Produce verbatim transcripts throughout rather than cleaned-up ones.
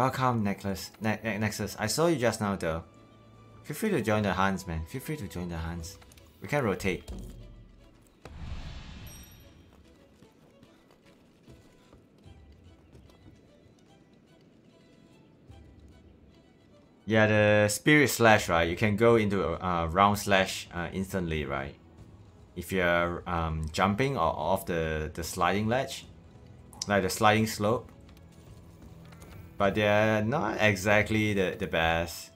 Welcome, Necklace. Ne ne Nexus. I saw you just now, though. Feel free to join the Hans, man. Feel free to join the Hans. We can rotate. Yeah, the spirit slash, right? You can go into a uh, round slash uh, instantly, right? If you're um, jumping or off the, the sliding ledge, like the sliding slope. But they're not exactly the, the best.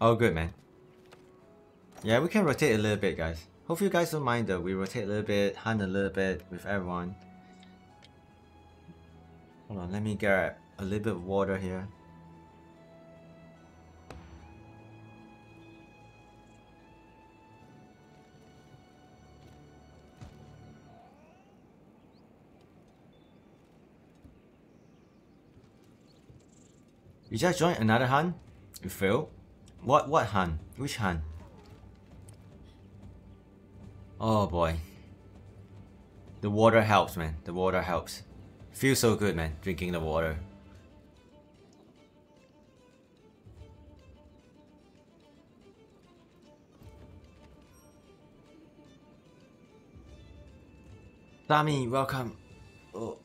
Oh, good, man. Yeah, we can rotate a little bit, guys. Hope you guys don't mind though. We rotate a little bit, hunt a little bit with everyone. Hold on, let me get a little bit of water here. You just joined another hunt? You failed? What what hunt? Which hunt? Oh boy. The water helps, man. The water helps. Feels so good, man, drinking the water. Dami, welcome. Oh,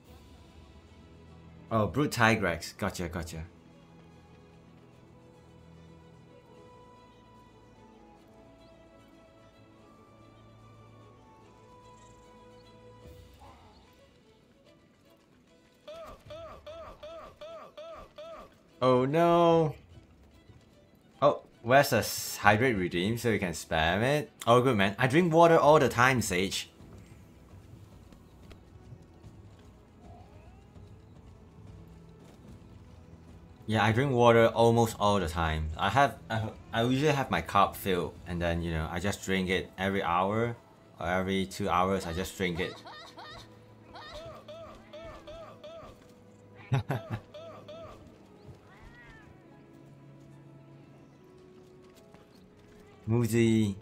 oh Brute Tigrex. Gotcha, gotcha. Oh no! Oh, where's a hydrate redeem so you can spam it? Oh good, man. I drink water all the time, Sage. Yeah, I drink water almost all the time. I have, I, I usually have my cup filled and then, you know, I just drink it every hour or every two hours, I just drink it. Muzi.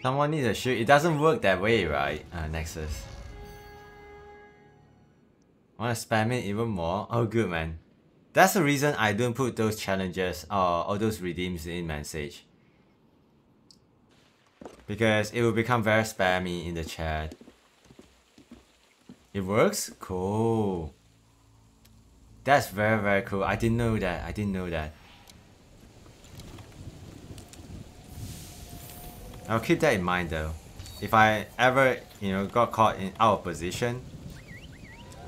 Someone needs a shield. It doesn't work that way, right? Uh, Nexus. Wanna spam it even more? Oh, good, man. That's the reason I don't put those challenges or, or those redeems in, man, Sage. Because it will become very spammy in the chat. It works? Cool. That's very very cool. I didn't know that. I didn't know that. I'll keep that in mind though. If I ever, you know, got caught in out of position,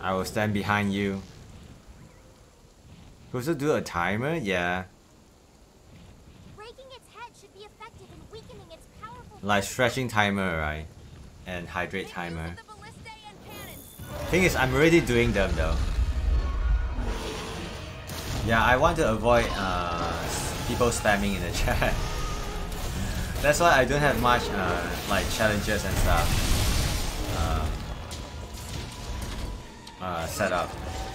I will stand behind you. You also do a timer? Yeah. Like stretching timer, right? And hydrate timer. Thing is, I'm already doing them though. Yeah, I want to avoid uh, people spamming in the chat. That's why I don't have much uh, like challenges and stuff uh, uh, set up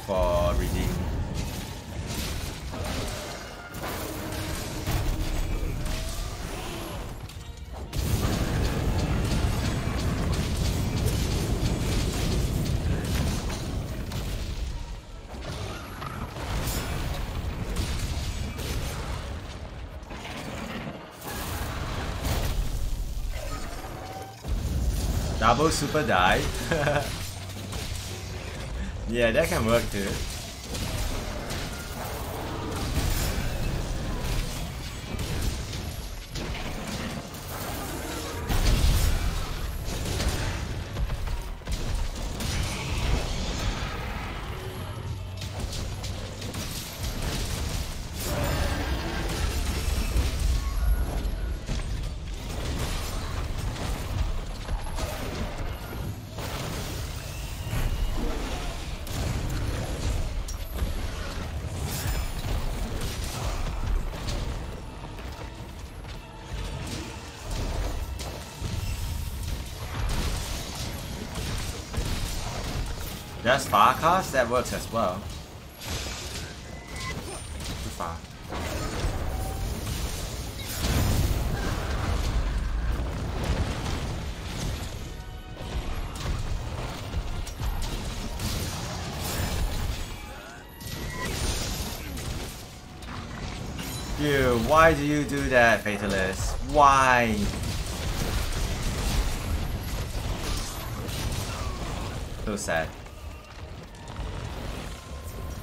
for redeem. Double super dive. Yeah, that can work too. That's fire cast? That works as well. Too far. Dude, why do you do that, Fatalis? Why? So sad.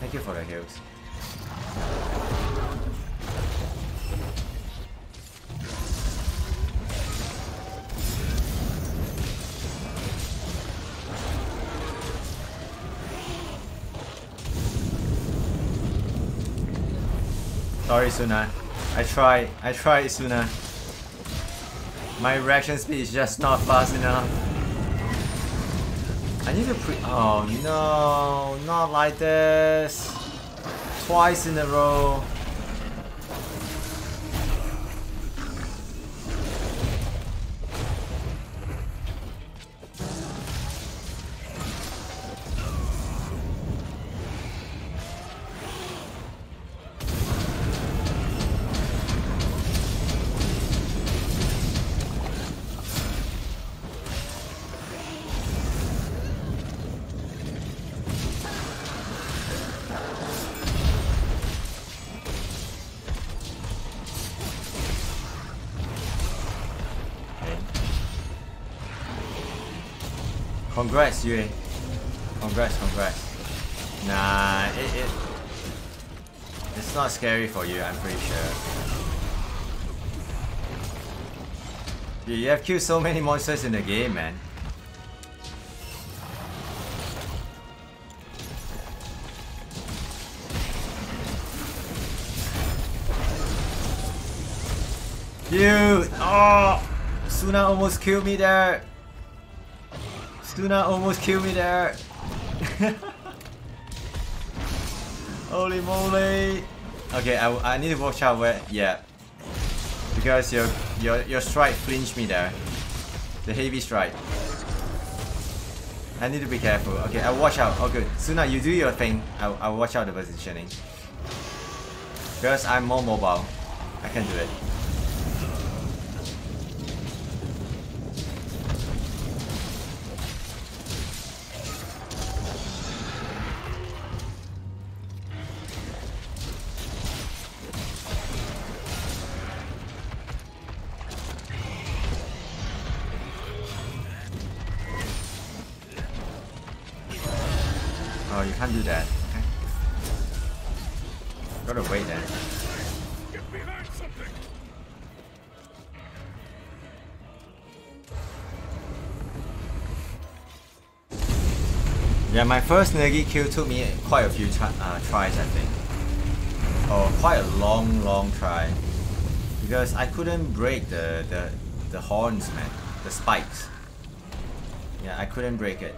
Thank you for the heals. Sorry, Suna. I tried. I tried, Suna. My reaction speed is just not fast enough. I need to pre- oh no, not like this. Twice in a row. Congrats, Yue. Congrats, congrats. Nah, it, it it's not scary for you, I'm pretty sure. Dude, you have killed so many monsters in the game, man. Dude, oh, Suna almost killed me there. Suna almost killed me there. Holy moly! Okay, I, I need to watch out where. Yeah, because your your your strike flinched me there. The heavy strike. I need to be careful. Okay, I watch out. Oh good, Suna, you do your thing. I I watch out the positioning. Because I'm more mobile, I can do it. Can't do that. Okay. Gotta wait then. Yeah, my first Nergi kill took me quite a few uh, tries, I think. Oh, quite a long, long try. Because I couldn't break the, the, the horns, man. The spikes. Yeah, I couldn't break it.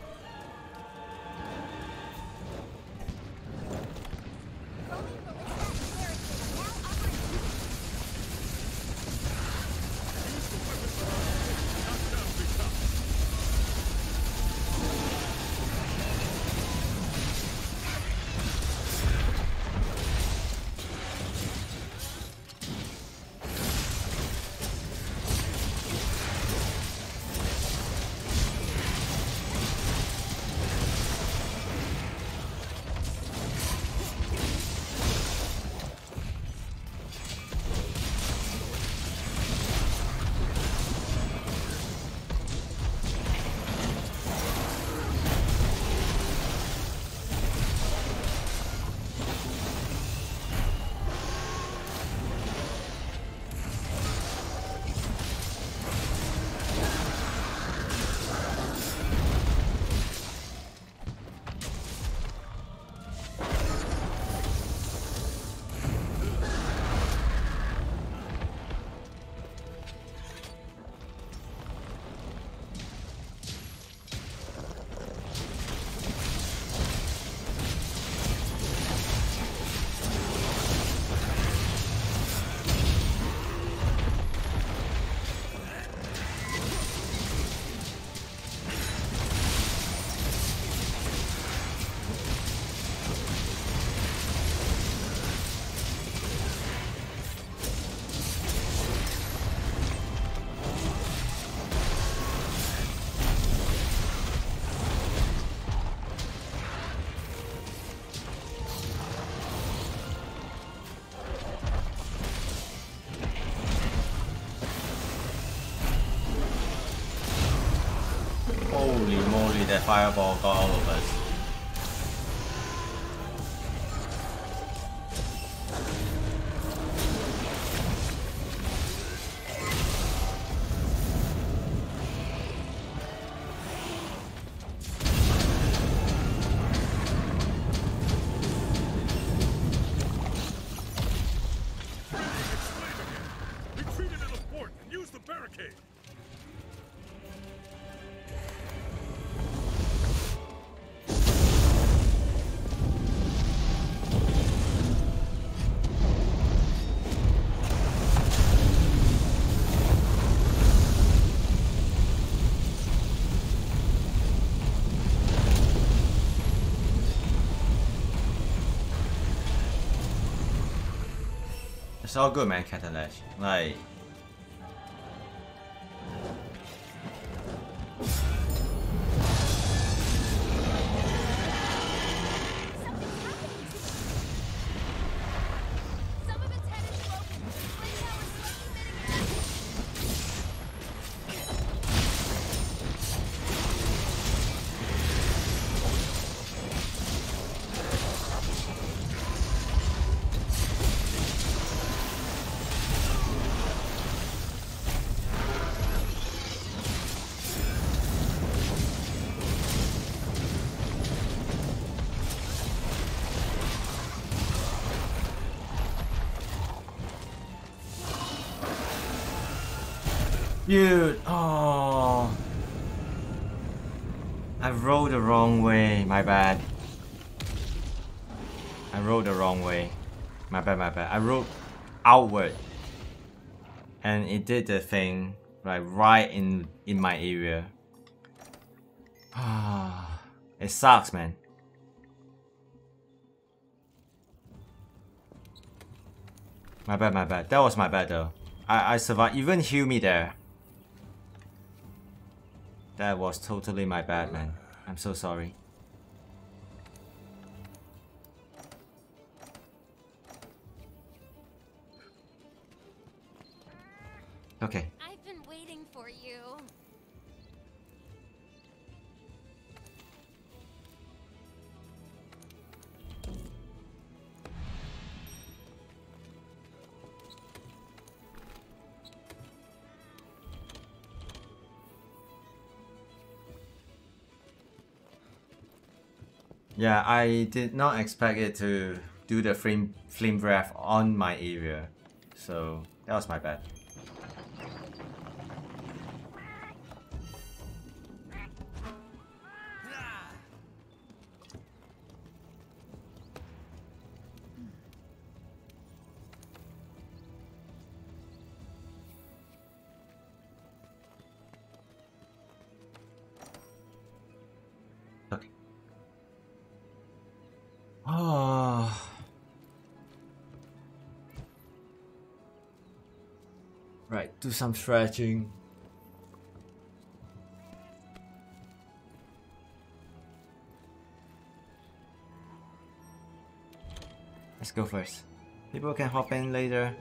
Holy moly, that fireball got all of us. It's all good, man, Fatalis. Like, dude, oh, I rolled the wrong way, my bad. I rolled the wrong way. My bad, my bad. I rolled outward. And it did the thing like right in in my area. It sucks, man. My bad, my bad. That was my bad though. I, I survived, even heal me there. That was totally my bad, man. I'm so sorry. Okay. I've been waiting for you. Yeah, I did not expect it to do the flame, flame breath on my area, so that was my bad. Do some stretching. Let's go first. People can hop in later.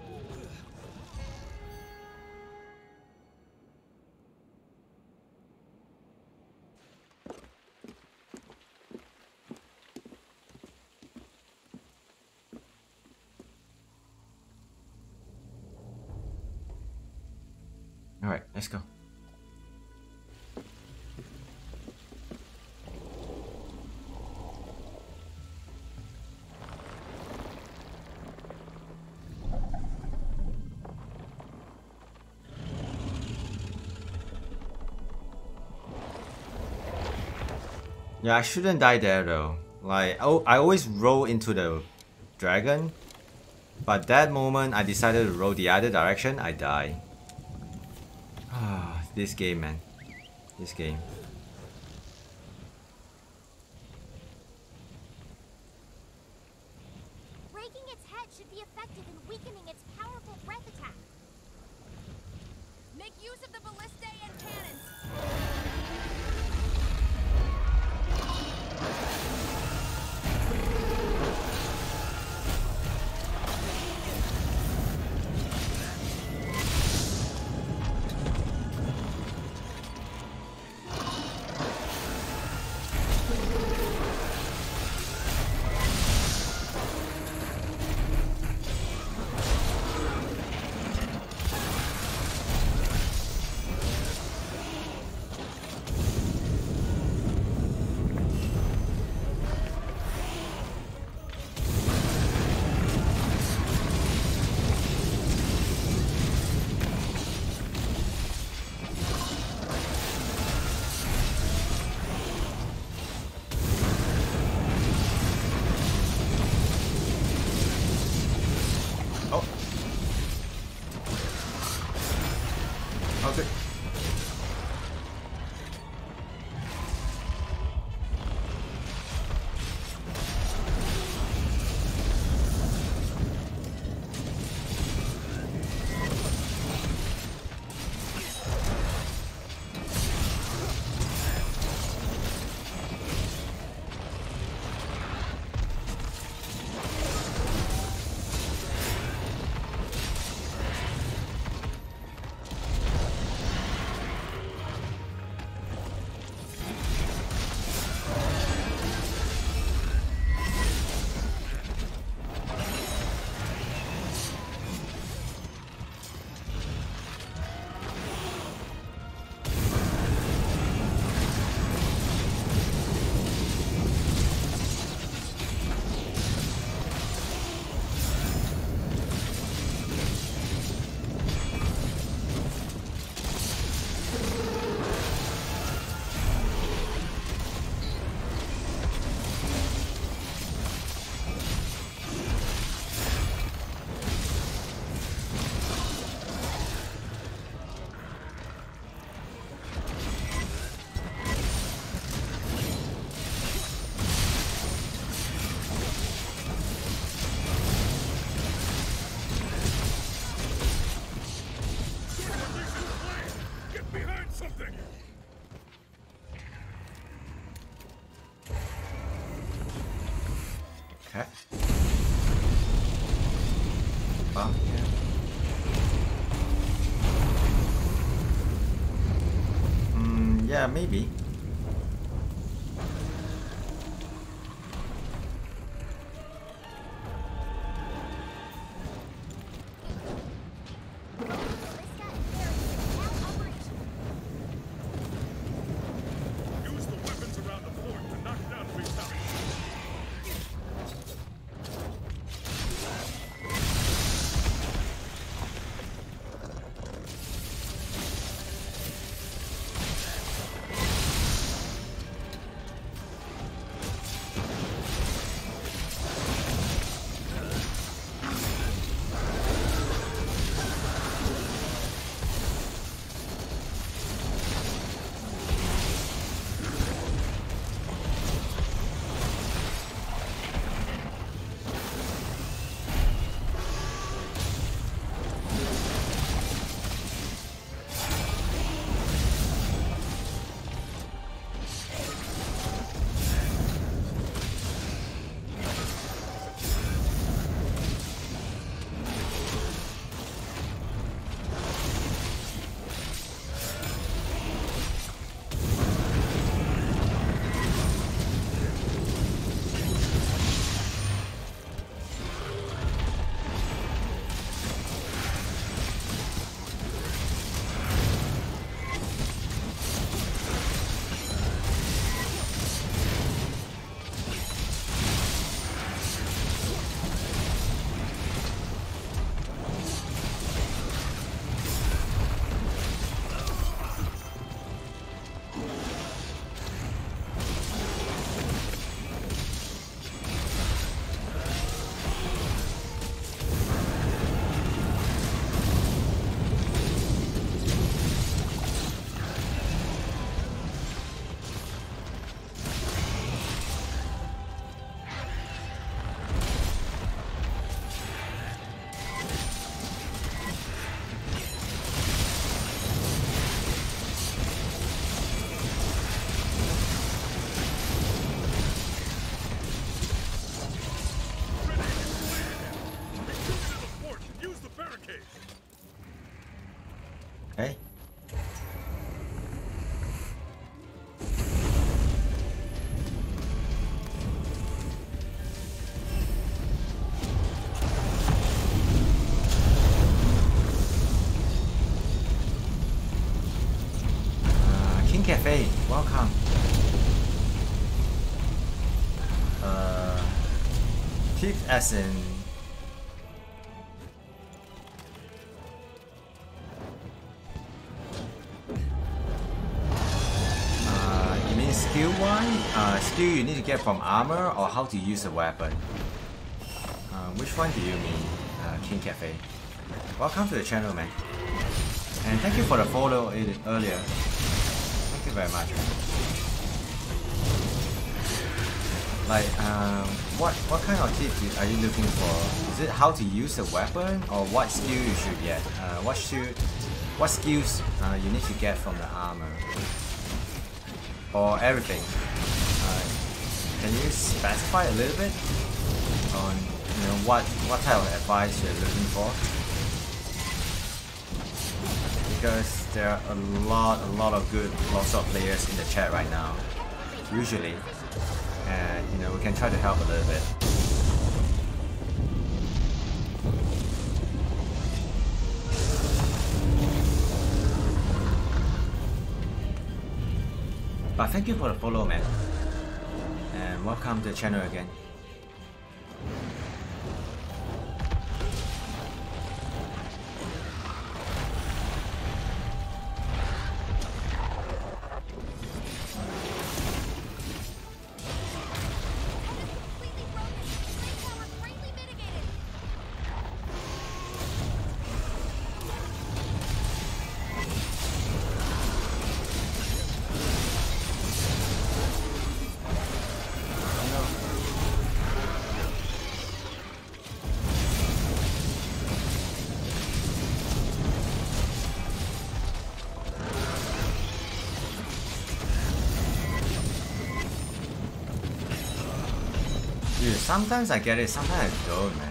Let's go. Yeah, I shouldn't die there though. Like, oh, I always roll into the dragon, but that moment I decided to roll the other direction, I die. This game, man. This game. Breaking its head should be effective in weakening its powerful breath attack. Make use of the ballistae and cannons. Okay. Bump, yeah. Mm, yeah, maybe. Cafe, welcome. Uh, thief as in uh, you mean skill one? Uh, skill you need to get from armor or how to use a weapon. Uh, which one do you mean, uh, King Cafe? Welcome to the channel, man. And thank you for the follow earlier. Very much. Like, um, what what kind of tip are you looking for? Is it how to use a weapon, or what skill you should get? Uh, what should, what skills uh, you need to get from the armor, or everything? Uh, can you specify a little bit on you know what what type of advice you're looking for? Because there are a lot, a lot of good, lots of players in the chat right now, usually, and you know we can try to help a little bit. But thank you for the follow, man, and welcome to the channel again. Dude, sometimes I get it, sometimes I don't, man.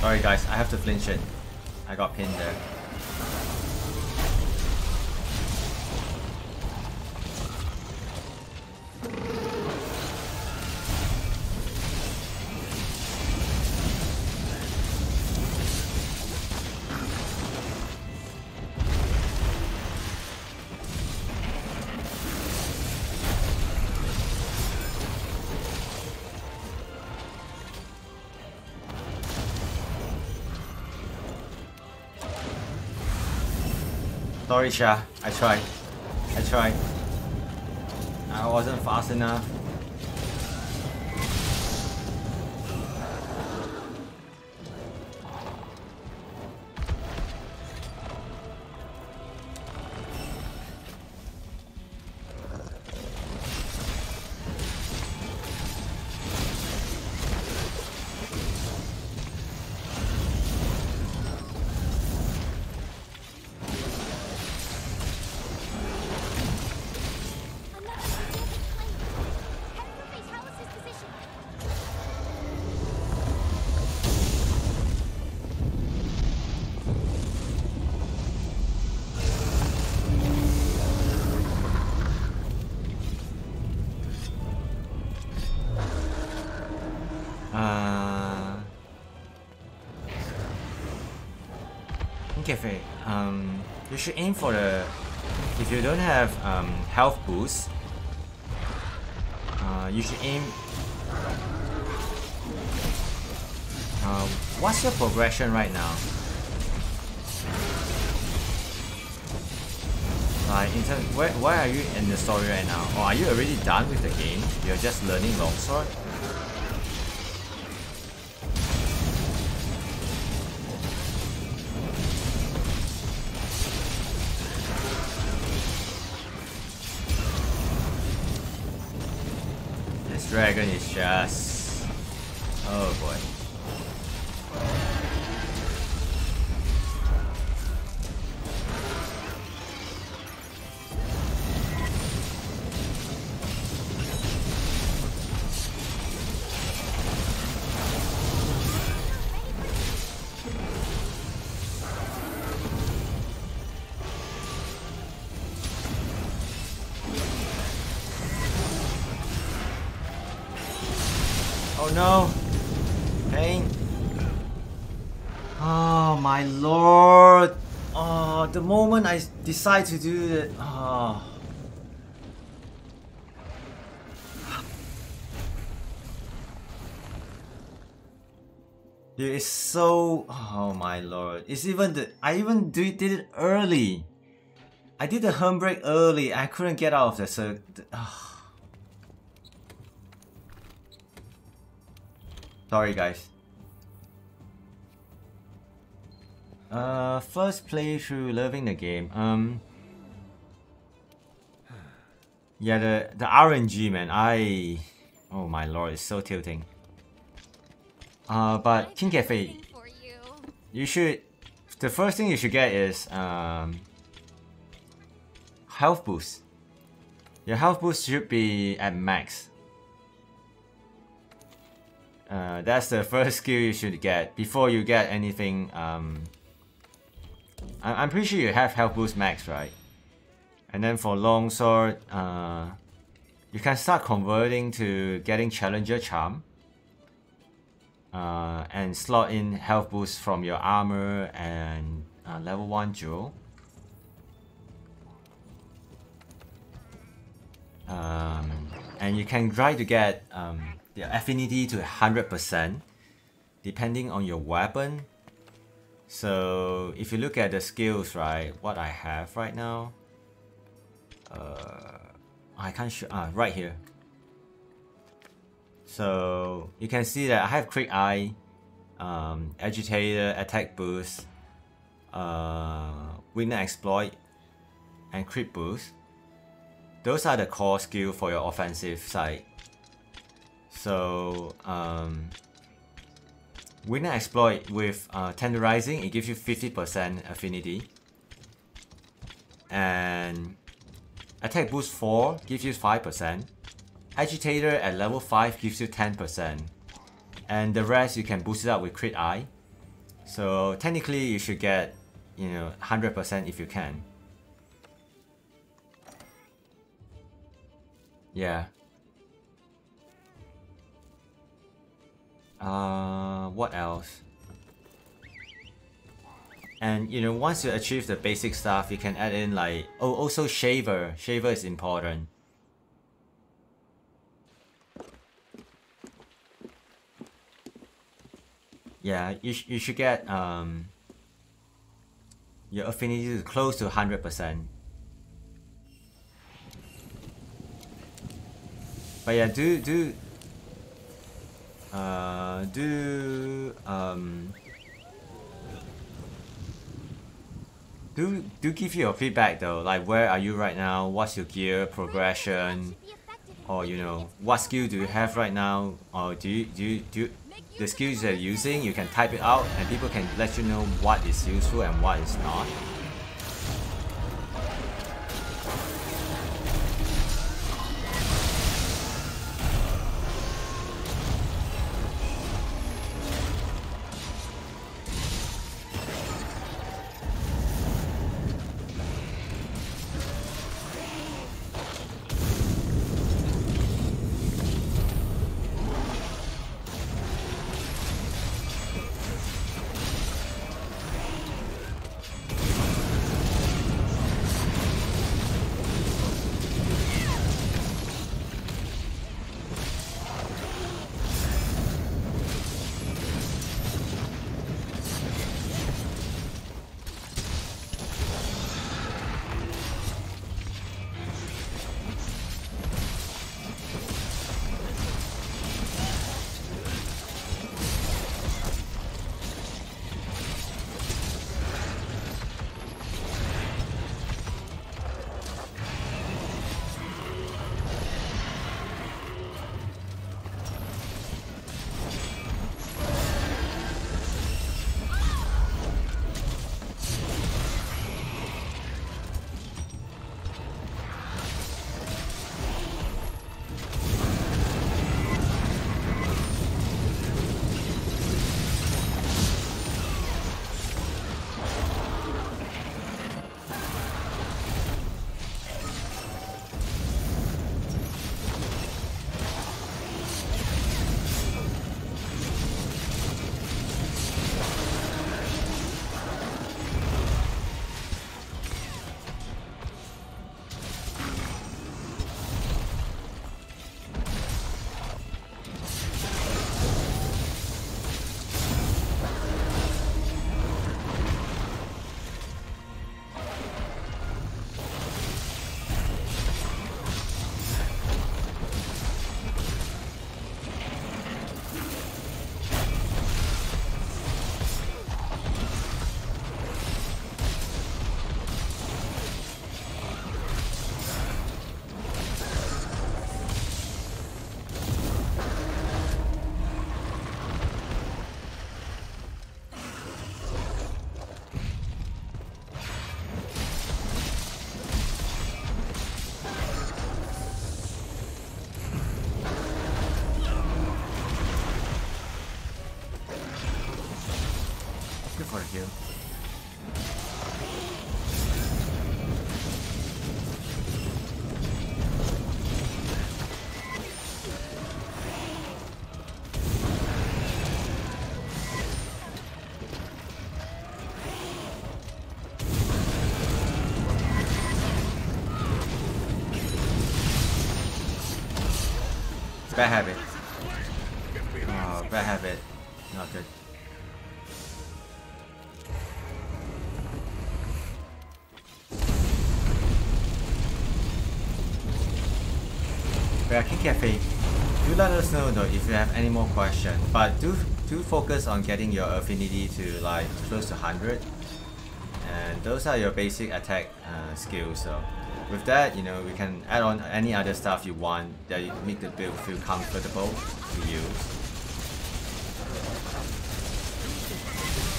Sorry guys, I have to flinch it. I got pinned there. Sorry Sha, I tried. I tried. I wasn't fast enough. Um, you should aim for the, if you don't have um, health boost, uh, you should aim, uh, what's your progression right now? Like in terms, where, where are you in the story right now? Or are you already done with the game? You're just learning Longsword? Dragon is just... oh boy. No pain. Oh my lord. Oh, the moment I decide to do that. Oh. Dude, it's so, oh my lord. It's even the, I even do, did it early. I did the handbrake early. I couldn't get out of there, so oh. Sorry guys. Uh, first playthrough, loving the game. Um, yeah, the the R N G man. I, oh my lord, it's so tilting. Uh, but King Cafe, you should. The first thing you should get is um health boost. Your health boost should be at max. Uh, that's the first skill you should get before you get anything. Um, I I'm pretty sure you have health boost max, right? And then for Longsword, uh, you can start converting to getting Challenger Charm, uh, and slot in health boost from your armor and uh, level one jewel. Um, and you can try to get um, the affinity to one hundred percent depending on your weapon. So if you look at the skills, right, what I have right now, uh, I can't show, ah, right here. So you can see that I have Quick Eye, um, Agitator, Attack Boost, uh, Winner Exploit, and Crit Boost. Those are the core skill for your offensive side. So um, Winner Exploit with uh, Tenderizing, it gives you fifty percent affinity. And Attack Boost four gives you five percent. Agitator at level five gives you ten percent, and the rest you can boost it up with Crit Eye. So technically you should get, you know, one hundred percent if you can. Yeah. Uh, what else? And you know, once you achieve the basic stuff, you can add in like, oh, also Shaver. Shaver is important. Yeah, you, sh you should get um, your affinity is close to one hundred percent. But yeah, do do uh, do um, do do give your feedback though, like where are you right now, what's your gear progression, or you know, what skill do you have right now, or do you do you, do you, the skills you're using, you can type it out and people can let you know what is useful and what is not. Bad habit. Oh, bad habit. Not good. We are King Cafe. Do let us know though if you have any more questions, but do do focus on getting your affinity to like close to one hundred, and those are your basic attack uh, skills. So with that, you know, we can add on any other stuff you want that you make the build feel comfortable to use.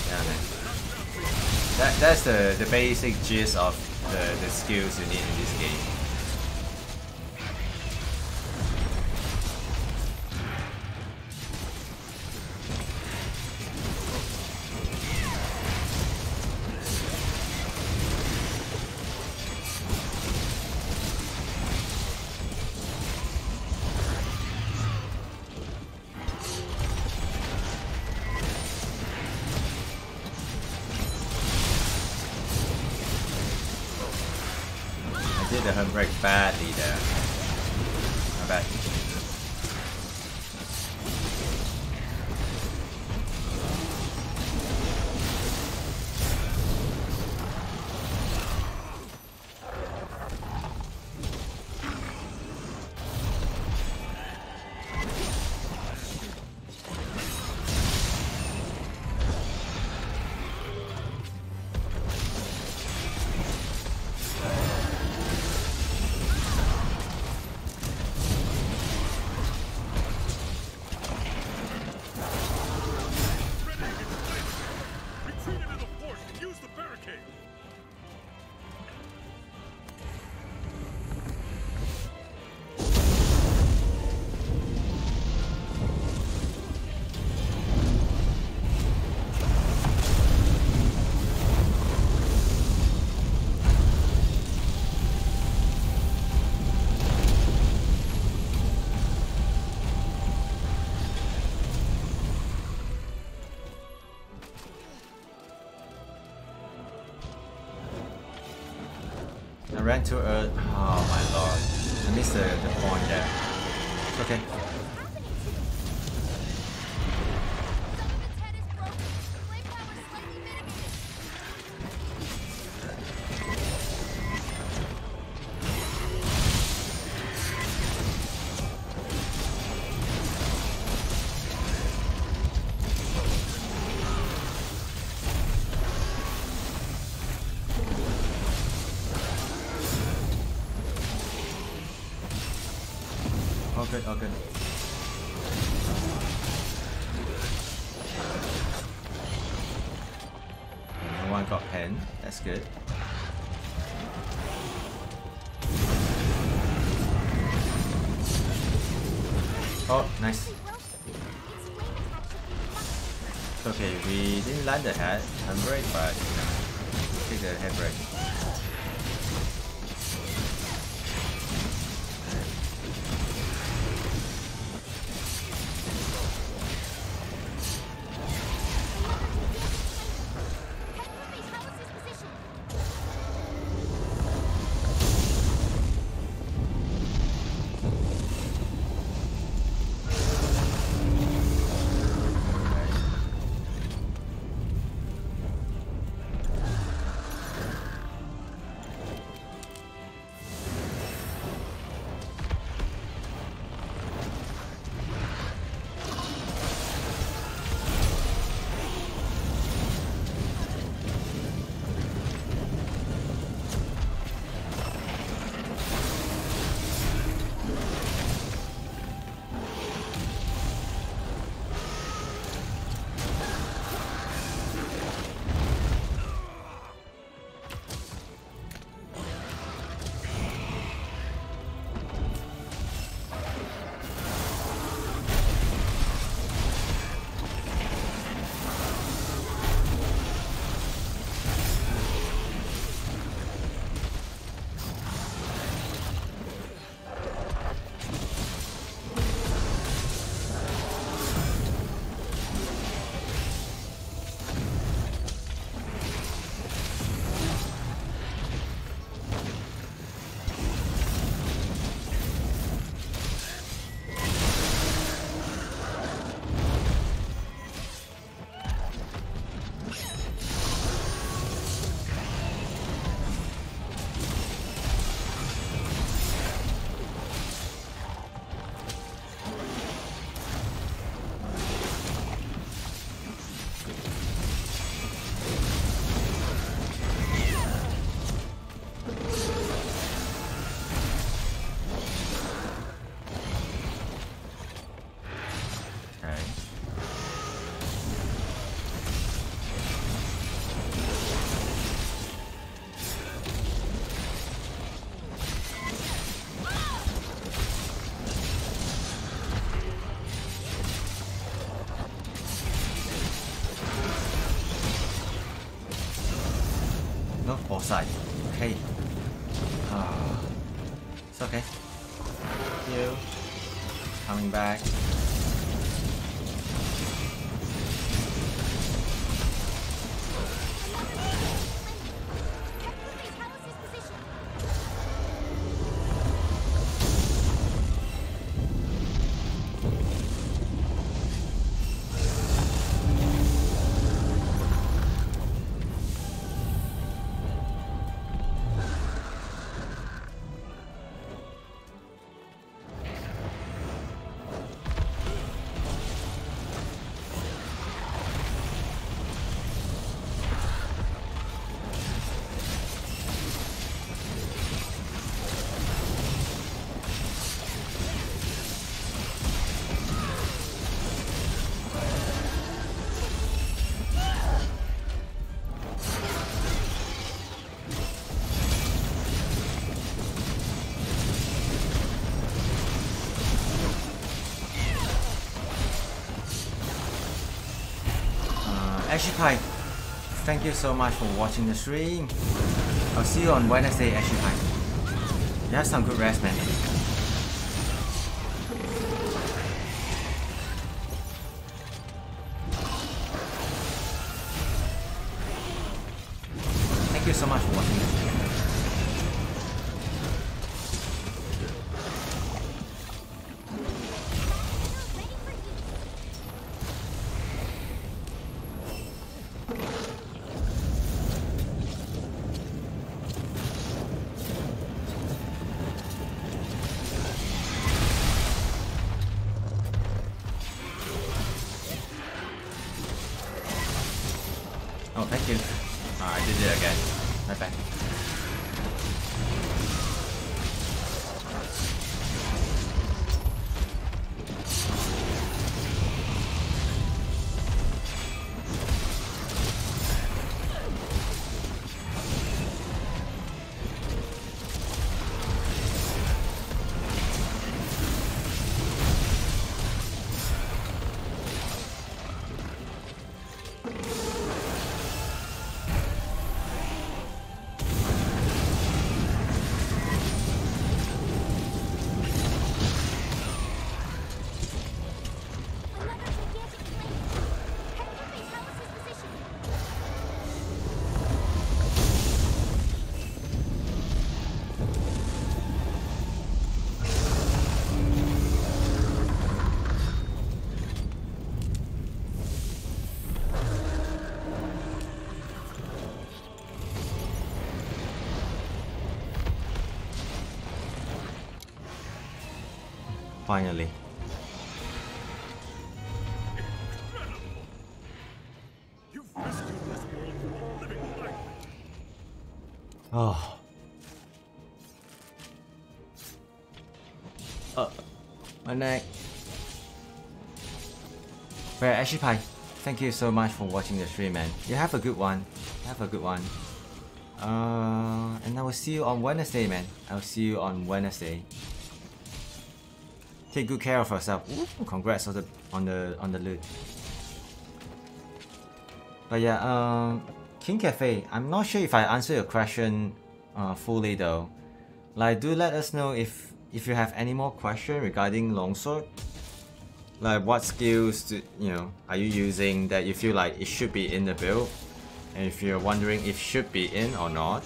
Yeah, man. That that's the the basic gist of the the skills you need in this game. The handbrake badly there. Not bad. I ran to Earth. Oh my lord. I missed the, the point there. It's okay. All good, all good. No one got pen, that's good. Oh, nice. Okay, we didn't land the head handbrake, but you know, take the handbrake. Right. Not both sides. Okay. Uh, it's okay. You coming back. Hi, thank you so much for watching the stream. I'll see you on Wednesday, actually. You have some good rest, man. Thank you so much for watching the stream. Finally. You've rescued this world from all living life. Oh. Uh, my neck. Well, Ashy Pie, thank you so much for watching the stream, man. You have a good one. Have a good one. Uh, and I will see you on Wednesday, man. I'll see you on Wednesday. Take good care of yourself. Ooh, congrats on the on the on the loot. But yeah, um, King Cafe. I'm not sure if I answered your question uh, fully though. Like, do let us know if if you have any more questions regarding Longsword. Like, what skills do, you know are you using that you feel like it should be in the build, and if you're wondering if it should be in or not.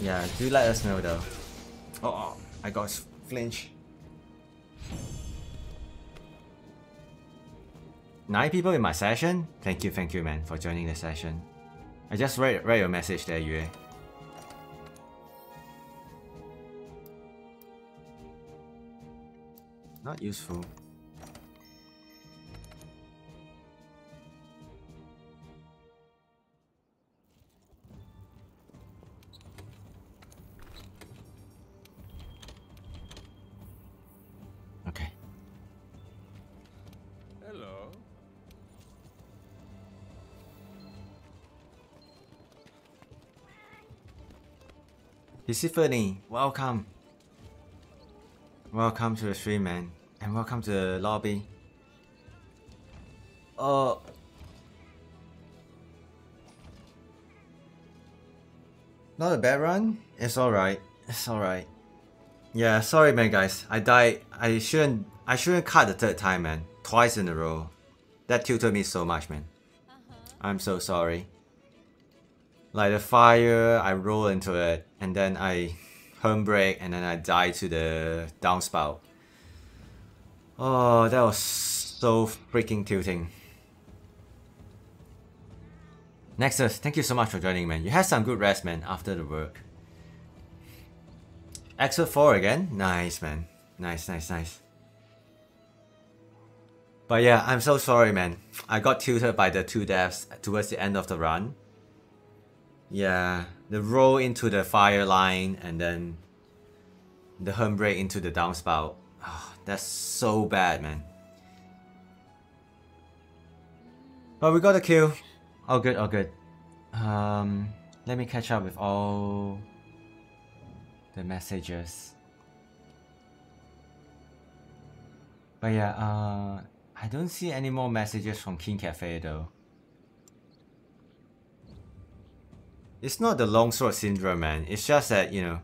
Yeah, do let us know though. Oh, I got. Flinch. Nine people in my session. Thank you, thank you, man, for joining the session. I just read read your message there, Yue. Not useful. Hello. Persephone, welcome. Welcome to the stream, man, and welcome to the lobby. Uh. Not a bad run. It's alright. It's alright. Yeah, sorry, man, guys. I died. I shouldn't. I shouldn't cut the third time, man. Twice in a row. That tutored me so much, man. I'm so sorry. Like the fire, I roll into it, and then I handbrake, and then I die to the downspout. Oh, that was so freaking tilting. Nexus, thank you so much for joining, man. You had some good rest, man, after the work. Exit four again? Nice, man. Nice, nice, nice. But yeah, I'm so sorry, man. I got tilted by the two deaths towards the end of the run. Yeah, the roll into the fire line and then the handbrake into the downspout. Oh, that's so bad, man. But we got a kill. All good, all good. Um, let me catch up with all the messages. But yeah, uh, I don't see any more messages from King Cafe though. It's not the longsword syndrome, man. It's just that, you know,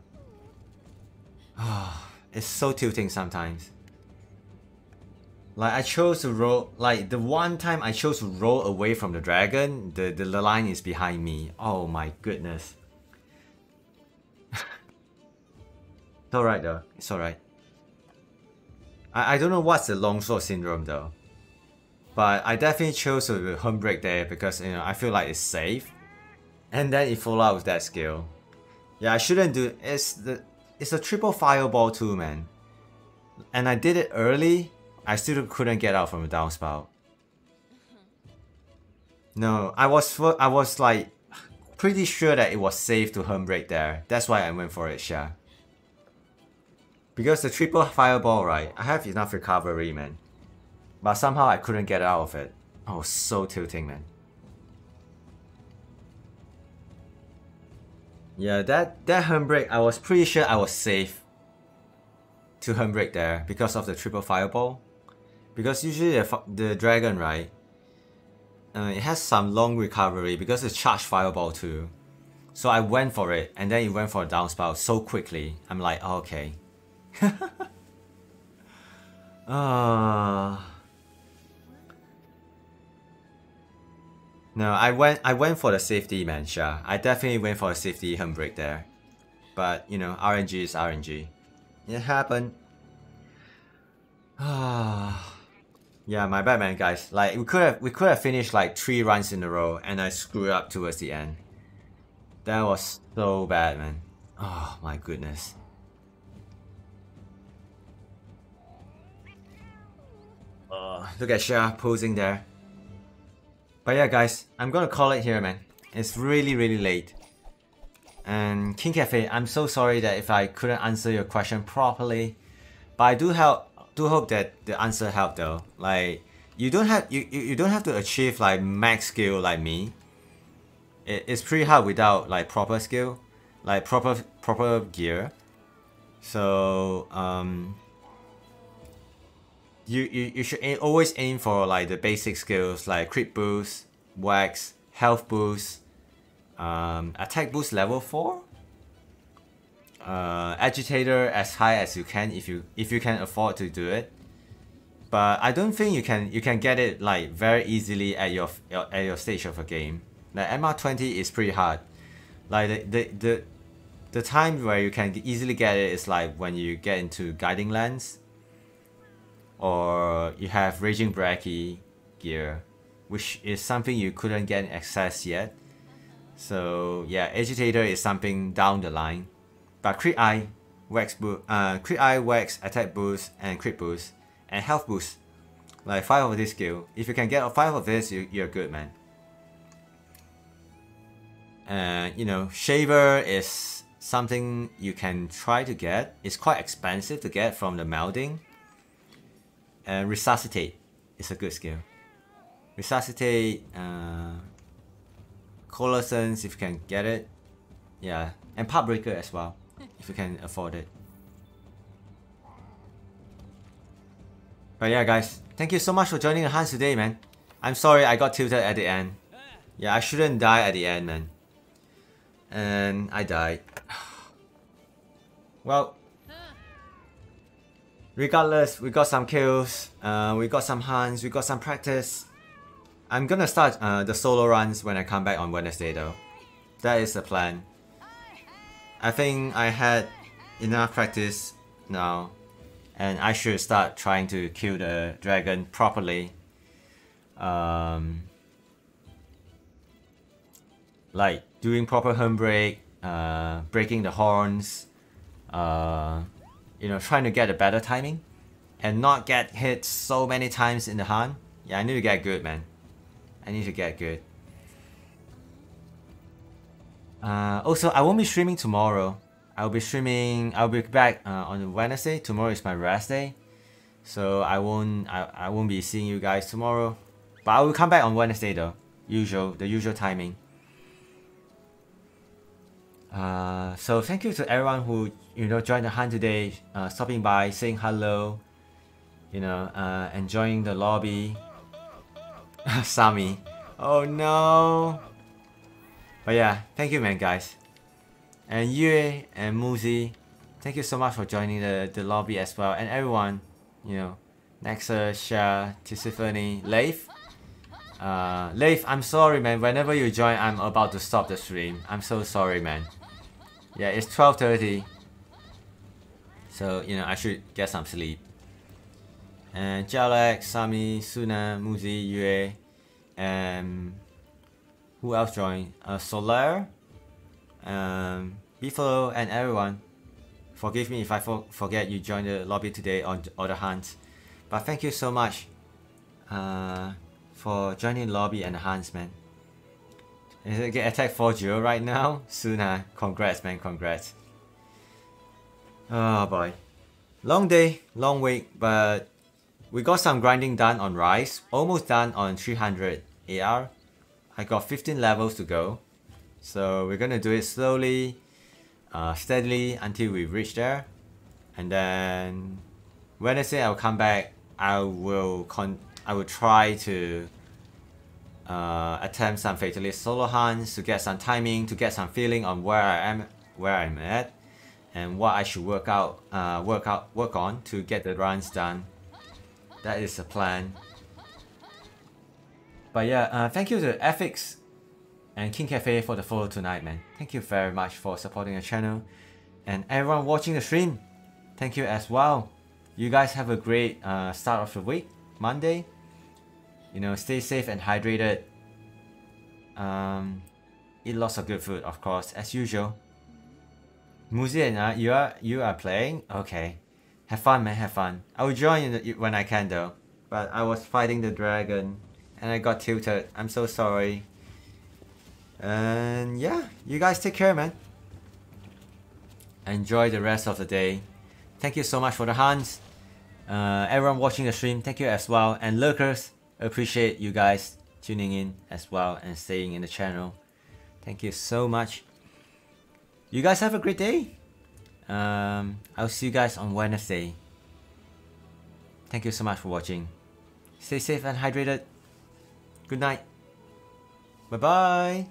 oh, it's so tilting sometimes. Like I chose to roll, like the one time I chose to roll away from the dragon, the, the line is behind me. Oh my goodness. It's alright though, it's alright. I, I don't know what's the longsword syndrome though. But I definitely chose to handbrake there because, you know, I feel like it's safe. And then it falls out with that skill. Yeah, I shouldn't do it. It's the it's a triple fireball too, man. And I did it early. I still couldn't get out from the downspout. No, I was I was like pretty sure that it was safe to handbrake there. That's why I went for it, Sha. Because the triple fireball, right? I have enough recovery, man. But somehow I couldn't get out of it. Oh, so tilting, man. Yeah, that, that handbrake, I was pretty sure I was safe to handbrake there because of the triple fireball. Because usually the, the dragon, right, uh, it has some long recovery because it's charged fireball too. So I went for it and then it went for a downspout so quickly. I'm like, oh, okay. uh... No, I went I went for the safety, man, Sha. I definitely went for a safety handbrake there. But, you know, R N G is R N G. It happened. Yeah, my bad, man, guys. Like we could have we could have finished like three runs in a row and I screwed up towards the end. That was so bad, man. Oh my goodness. Uh, look at Sha posing there. But yeah, guys, I'm gonna call it here, man. It's really, really late. And King Cafe, I'm so sorry that if I couldn't answer your question properly, but I do help, do hope that the answer helped though. Like you don't have you, you, you don't have to achieve like max skill like me. It, it's pretty hard without like proper skill, like proper proper gear. So um. You, you, you should aim, always aim for like the basic skills like crit boost, wax, health boost, um, attack boost level four, uh, agitator as high as you can if you if you can afford to do it. But I don't think you can you can get it like very easily at your at your stage of a game. Like M R twenty is pretty hard. Like the the the, the time where you can easily get it is like when you get into Guiding Lens. Or you have Raging Brachy gear, which is something you couldn't get access yet. So yeah, agitator is something down the line. But crit eye, wax boost, uh, crit eye, wax, attack boost, and crit boost, and health boost. Like five of this skill. If you can get five of this, you, you're good, man. And uh, you know, shaver is something you can try to get. It's quite expensive to get from the melding. And resuscitate It's a good skill. Resuscitate, uh, Colossus if you can get it. Yeah, and Path Breaker as well, if you can afford it. But yeah guys, thank you so much for joining Hans today, man. I'm sorry I got tilted at the end. Yeah, I shouldn't die at the end, man. And I died. Well, regardless, we got some kills, uh, we got some hunts, we got some practice. I'm gonna start uh, the solo runs when I come back on Wednesday though. That is the plan. I think I had enough practice now, and I should start trying to kill the dragon properly. Um, like doing proper handbrake, uh, breaking the horns, uh, you know, trying to get a better timing and not get hit so many times in the hunt. Yeah, I need to get good, man. I need to get good. Uh, also, I won't be streaming tomorrow. I'll be streaming, I'll be back uh, on Wednesday. Tomorrow is my rest day. So I won't, I, I won't be seeing you guys tomorrow. But I will come back on Wednesday though. Usual, the usual timing. Uh, so thank you to everyone who, you know, joined the hunt today, uh, stopping by, saying hello, you know, uh, enjoying the lobby. Sami. Oh no. But yeah, thank you, man, guys. And Yue and Muzi, thank you so much for joining the, the lobby as well. And everyone, you know, Nexa, Shah, Tisiphany, Leif. Uh, Leif, I'm sorry, man. Whenever you join, I'm about to stop the stream. I'm so sorry, man. Yeah, it's twelve thirty. So, you know, I should get some sleep. And Jalek, Sami, Suna, Muzi, Yue, and who else joined? Uh, Solaire, um, Beefalo, and everyone. Forgive me if I for forget you joined the lobby today on or the hunt. But thank you so much uh, for joining the lobby and the hunts, man. Is it get attack four zero right now? Suna, congrats, man, congrats. Oh boy. Long day, long week, but we got some grinding done on Rise. Almost done on three hundred A R. I got fifteen levels to go, so we're gonna do it slowly, uh, steadily until we reach there, and then Wednesday I'll come back. I will con I will try to uh, attempt some Fatalis solo hunts to get some timing, to get some feeling on where I am, where I'm at, and what I should work out, uh, work out, work on to get the runs done. That is the plan. But yeah, uh, thank you to Ethics and King Cafe for the follow tonight, man. Thank you very much for supporting the channel. And everyone watching the stream, thank you as well. You guys have a great uh, start of the week, Monday. You know, stay safe and hydrated. Um, eat lots of good food, of course, as usual. Muzi and I, you are, you are playing? Okay. Have fun, man, have fun. I will join you when I can though. But I was fighting the dragon. And I got tilted. I'm so sorry. And yeah, you guys take care, man. Enjoy the rest of the day. Thank you so much for the hunts. Uh, everyone watching the stream, thank you as well. And lurkers, appreciate you guys tuning in as well and staying in the channel. Thank you so much. You guys have a great day. Um, I'll see you guys on Wednesday. Thank you so much for watching. Stay safe and hydrated. Good night. Bye bye.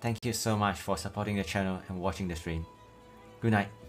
Thank you so much for supporting the channel and watching the stream. Good night.